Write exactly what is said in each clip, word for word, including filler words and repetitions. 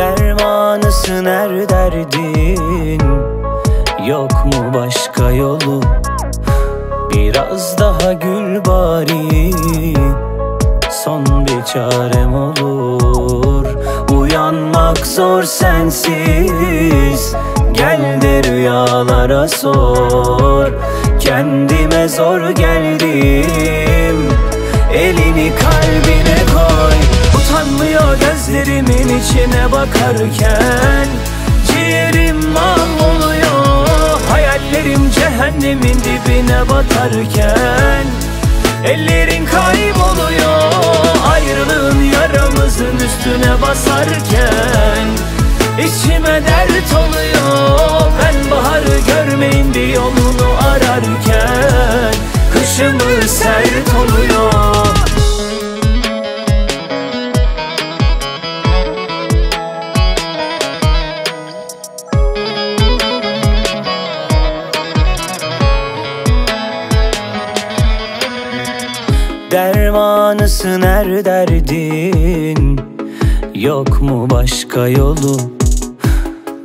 dermanısın her derdin, yok mu başka yolu? Biraz daha gül bari, son bir çarem olur. Uyanmak zor sensiz, gel de rüyalara sor. Kendime zor geldim, elini kalbine koy. Utanmıyor gözlerimin içine bakarken, ciğerim mahvoluyor, hayallerim cehennemin dibine batarken. Ellerin kayboluyor, ayrılığın yaramızın üstüne basarken. İçime dert oluyor, ben baharı görmeyince yolunu ararken. Kışımı sert oluyor. Dermanısın her derdin, yok mu başka yolu?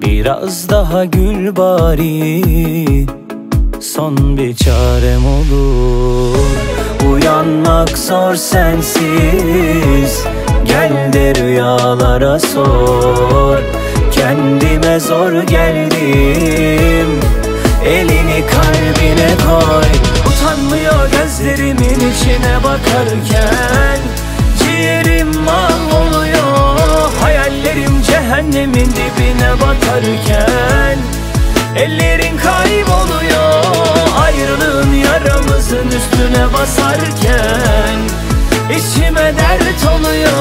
Biraz daha gül bari, son bir çarem olur. Uyanmak zor sensiz, gel de rüyalara sor. Kendime zor geldim, elini kalbine koy. Utanmıyor gözlerimin içine bakarken, ciğerim mahvoluyor, hayallerim cehennemin dibine batarken. Ellerin kayboluyor, ayrılığın yaramızın üstüne basarken. İçime dert oluyor,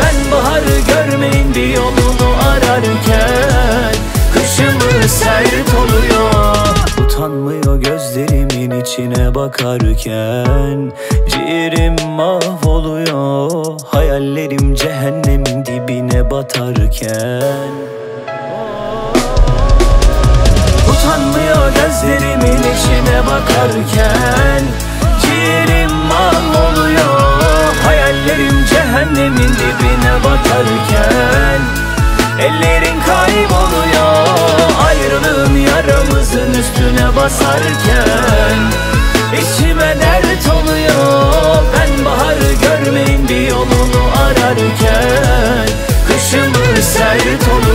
ben baharı görmeyin bir yolunu ararken. Kışımı sert oluyor. Utanmıyor gözlerimin içine bakarken, ciğerim mahvoluyor, hayallerim cehennemin dibine batarken. Utanmıyor gözlerimin içine bakarken, ciğerim mahvoluyor, hayallerim cehennemin dibine batarken. Ellerin kayboluyor, ayrılığın yaramızın üstüne basarken. İçime dert oluyor, ben baharı görmeyin bir yolunu ararken. Kışımı sert oluyor.